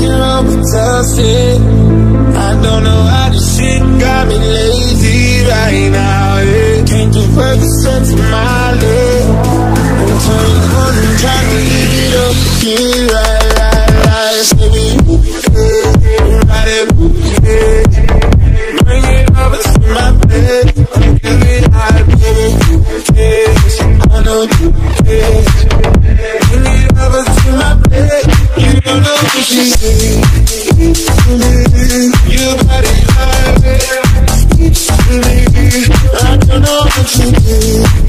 nothing wrong with us, yeah. I don't know how this shit got me lazy right now, yeah. Can't get worth a cent to my leg. I'm 21 and trying to live it up again, right, baby, yeah, right, yeah. Bring it over to my bed, give it high, baby, yeah. I know you, yeah. Bring it over to my bed, you don't know what you need. Your body high, baby, I don't know what you need.